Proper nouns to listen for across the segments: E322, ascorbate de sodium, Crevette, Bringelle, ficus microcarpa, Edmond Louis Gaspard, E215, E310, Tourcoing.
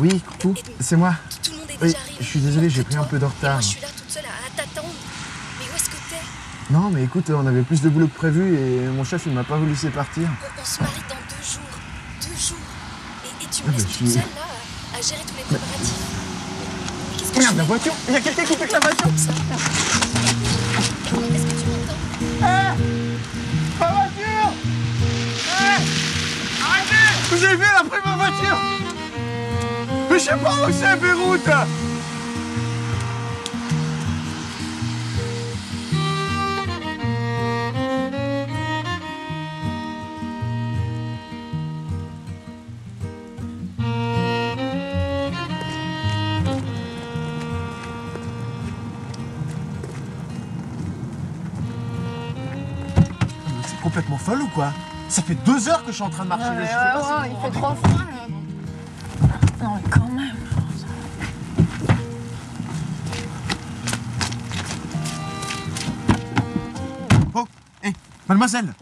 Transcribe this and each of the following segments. Oui, coucou, c'est moi. Tout le monde est déjà arrivé. Je suis désolé, j'ai pris un peu de retard. Moi, je suis là toute seule à t'attendre. Mais où est-ce que t'es? Non, mais écoute, on avait plus de boulot que prévu et mon chef, il m'a pas voulu laisser partir. On se marie dans 2 jours. 2 jours. Et tu me laisses toute seule, là, à gérer tous les préparatifs. Mais qu'est-ce que tu fais? La voiture! Il y a quelqu'un qui fait que la voiture! Est-ce que tu m'entends? Hé! Ma voiture! Hé! Arrêtez! Vous avez vu, elle a pris ma voiture! Mais je sais pas où c'est, Beyrouth! C'est complètement folle ou quoi? Ça fait 2 heures que je suis en train de marcher. Il fait trop froid là. Non, mais quand même. Oh, hé, mademoiselle,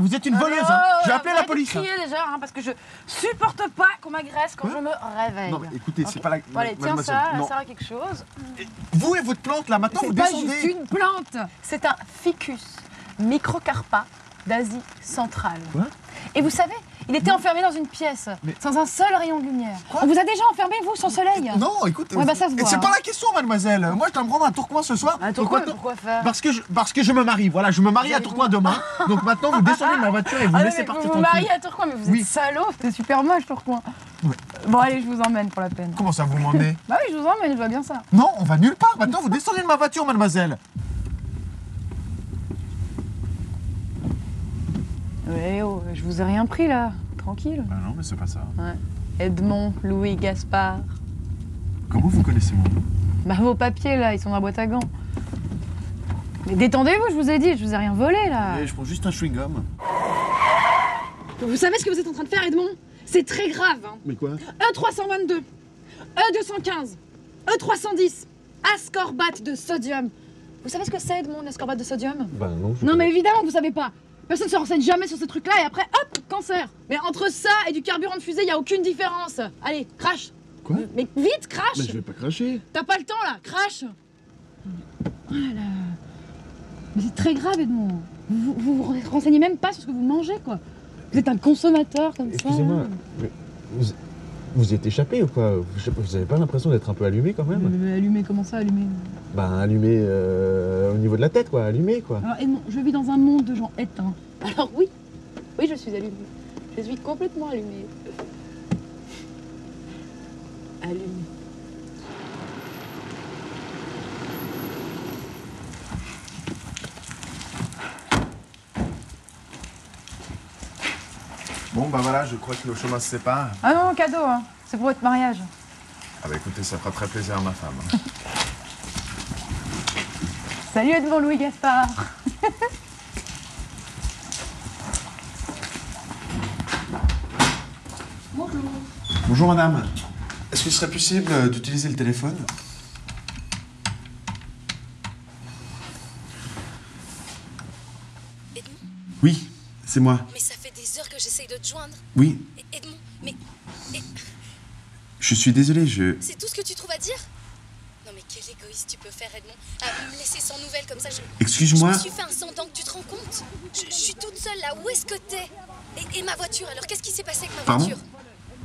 vous êtes une voleuse, hein. Je vais appeler la police. Je vais crier déjà, hein, parce que je supporte pas qu'on m'agresse quand je me réveille. Non, mais écoutez, c'est pas la... Bon, allez, tiens ça, ça a quelque chose. Et vous et votre plante, là, maintenant, vous descendez. C'est pas juste une plante, c'est un ficus microcarpa d'Asie centrale. Quoi? Et vous savez, il était enfermé dans une pièce, sans un seul rayon de lumière. Quoi? On vous a déjà enfermé, vous, sans soleil? Non, écoute, ouais, bah, ça se voit, c'est pas la question, mademoiselle. Moi, je dois me rendre à Tourcoing ce soir. À Tourcoing, pourquoi faire? Parce que je me marie, voilà, je me marie à Tourcoing demain. Donc maintenant, vous descendez de ma voiture et vous me laissez partir. Vous vous mariez à Tourcoing, mais vous êtes salaud, c'était super moche, Tourcoing. Ouais. Bon, allez, je vous emmène pour la peine. Comment ça, vous m'emmenez? Bah oui, je vous emmène, je vois bien ça. Non, on va nulle part, maintenant, vous descendez de ma voiture, mademoiselle. Eh oh, je vous ai rien pris là, tranquille. Ah non, mais c'est pas ça. Ouais. Edmond Louis Gaspard. Comment vous connaissez mon nom? Bah vos papiers là, ils sont dans la boîte à gants. Mais détendez-vous, je vous ai dit, je vous ai rien volé là. Mais je prends juste un chewing-gum. Vous savez ce que vous êtes en train de faire, Edmond? C'est très grave. Hein. Mais quoi? E322, E215, E310, ascorbate de sodium. Vous savez ce que c'est, Edmond, l'ascorbate de sodium? Bah non. Non mais évidemment, vous savez pas. Personne ne se renseigne jamais sur ces trucs-là et après, hop, cancer. Mais entre ça et du carburant de fusée, il n'y a aucune différence. Allez, crache. Quoi? Mais vite, crache. Mais je vais pas cracher. T'as pas le temps, là, crache. Oh là là. Mais c'est très grave, Edmond. Vous renseignez même pas sur ce que vous mangez, quoi. Vous êtes un consommateur, comme ça. Excusez-moi, mais vous y êtes échappé ou quoi? Vous avez pas l'impression d'être un peu allumé, quand même? Mais allumé, comment ça, allumé? Ben, allumé au niveau de la tête, quoi, allumé, quoi. Alors, Edmond, je vis dans un monde de gens éteints. Alors oui, oui, je suis allumée. Je suis complètement allumée. Allumée. Bon, ben voilà, je crois que nos chemins se séparent. Ah non, cadeau, hein. C'est pour votre mariage. Ah bah écoutez, ça fera très plaisir à ma femme. Hein. Salut Edmond Louis Gaspard. Bonjour. Bonjour madame. Est-ce qu'il serait possible d'utiliser le téléphone? Edmond? Oui, c'est moi. Mais ça fait des heures que j'essaye de te joindre. Oui. Edmond, mais... Je suis désolé, je... C'est tout ce que tu trouves à dire? Non mais quel égoïste tu peux faire, Edmond, à me laisser sans nouvelles comme ça, je... Excuse-moi. Je me suis fait un sang d'encre, tu te rends compte? Je suis toute seule là, où est-ce que t'es? Et ma voiture, alors qu'est-ce qui s'est passé avec ma voiture?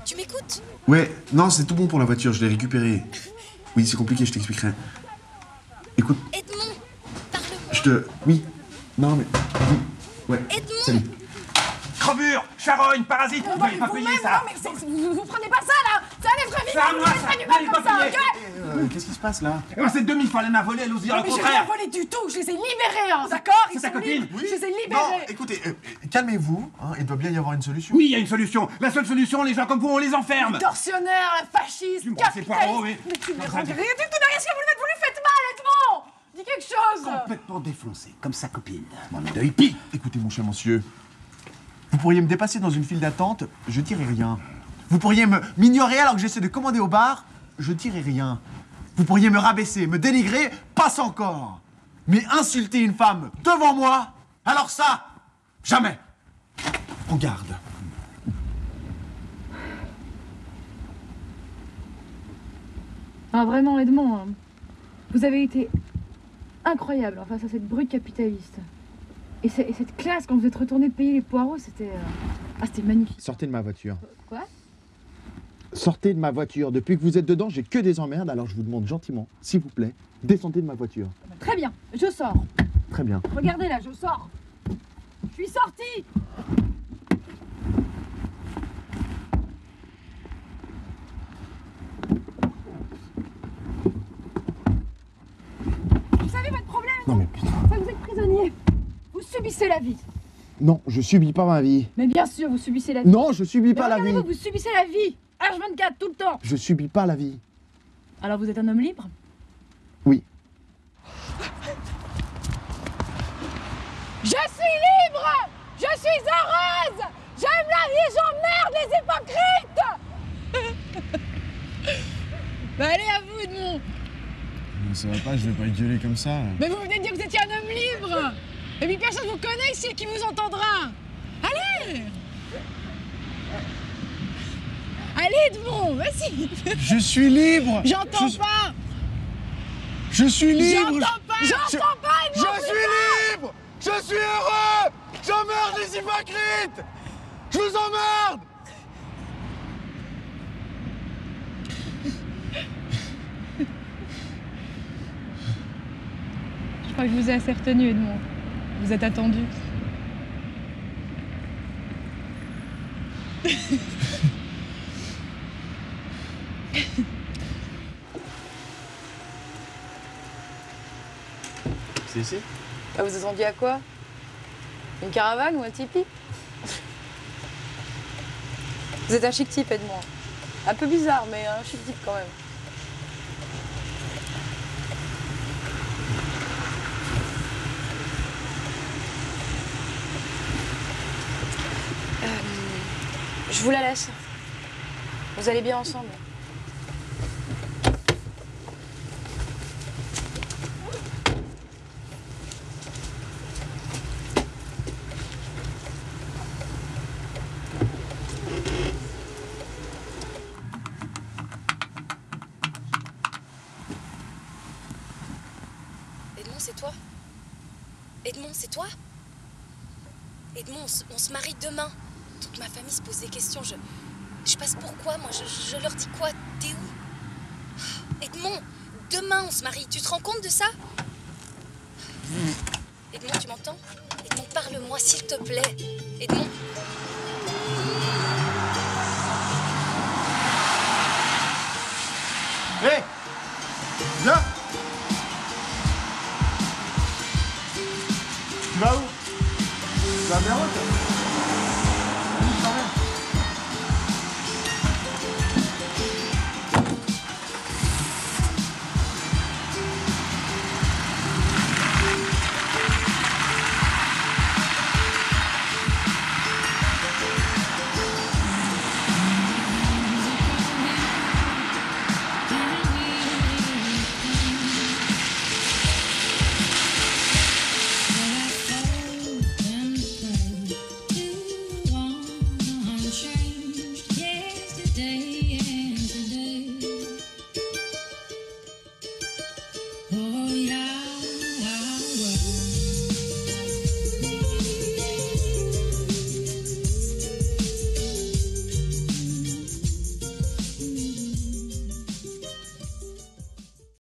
Tu m'écoutes? Ouais, non, c'est tout bon pour la voiture, je l'ai récupérée. Oui, c'est compliqué, je t'expliquerai. Écoute... Edmond, parle-moi. Je te... Oui, non mais... Ouais, Edmond. Salut. Crevure, charogne, parasite, vous n'allez pas payer ça. Non mais vous prenez pas ça là. Ça allez très vite, vous n'allez pas du mal comme ça, ok? Qu'est-ce qui se passe là? Eh ben cette demi-femme m'a volé, elle ose dire le contraire. Mais j'ai rien volé du tout, je les ai libérés, hein, d'accord? C'est ta copine? Oui. Je les ai libérés. Non, écoutez, calmez-vous, hein, il doit bien y avoir une solution. Oui, il y a une solution. La seule solution, les gens comme vous, on les enferme. Les tortionnaires, la fasciste, capitaliste. Mais tu ne les rends rien du tout derrière ce que vous le faites, vous lui faites mal, honnêtement. Dis quelque chose. Complètement défoncé, comme sa copine. Mon de hippie. Écoutez mon cher monsieur. Vous pourriez me dépasser dans une file d'attente, je dirai rien. Vous pourriez m'ignorer alors que j'essaie de commander au bar, je dirai rien. Vous pourriez me rabaisser, me dénigrer, passe encore. Mais insulter une femme devant moi, alors ça, jamais. Regarde. Enfin, vraiment, Edmond, hein, vous avez été incroyable face à cette brute capitaliste. Et cette classe, quand vous êtes retourné payer les poireaux, c'était... Ah, c'était magnifique. Sortez de ma voiture. Quoi ? Sortez de ma voiture. Depuis que vous êtes dedans, j'ai que des emmerdes, alors je vous demande gentiment, s'il vous plaît, descendez de ma voiture. Très bien, je sors. Très bien. Regardez là, je sors. Je suis sortie. Vous savez votre problème? Non mais putain. Enfin, vous êtes prisonnier. Vous subissez la vie. Non, je subis pas ma vie. Mais bien sûr, vous subissez la vie. Non, je subis pas la vie. Vous subissez la vie. H24, tout le temps. Je subis pas la vie. Alors vous êtes un homme libre? Oui. Je suis libre! Je suis heureuse! J'aime la vie, j'emmerde les hypocrites! Bah allez à vous, Edmond! Non, ça va pas, je vais pas gueuler comme ça. Mais vous venez de dire que vous étiez un homme libre! Et puis personne vous connaît ici qui vous entendra! Allez! Allez, Edmond, vas-y! Je suis libre! J'entends pas! Je suis libre! J'entends pas! J'entends pas, Edmond! Je suis libre! Je suis heureux! J'emmerde les hypocrites! Je vous emmerde! Je crois que je vous ai assez retenu, Edmond. Vous êtes attendu. C'est ici? Ah, vous attendiez à quoi? Une caravane ou un tipi? Vous êtes un chic type, Edmond. Un peu bizarre, mais un chic type quand même. Je vous la laisse. Vous allez bien ensemble. On se marie demain. Toute ma famille se pose des questions. Je passe pour quoi, moi? Je leur dis quoi? T'es où? Edmond, demain on se marie. Tu te rends compte de ça? Edmond, tu m'entends? Edmond, parle-moi, s'il te plaît. Edmond. Hé hey, viens. Tu vas où? Tu vas bien haute? Oh, yeah.